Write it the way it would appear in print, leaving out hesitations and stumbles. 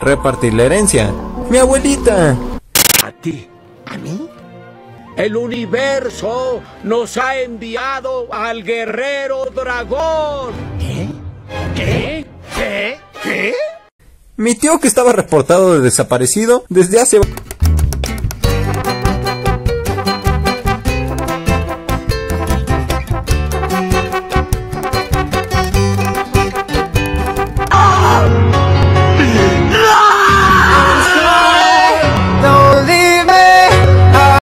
repartir la herencia. ¡Mi abuelita! ¿A ti? ¿A mí? El universo nos ha enviado al guerrero dragón. ¿Qué? ¿Qué? ¿Qué? ¿Qué? Mi tío, que estaba reportado de desaparecido desde hace...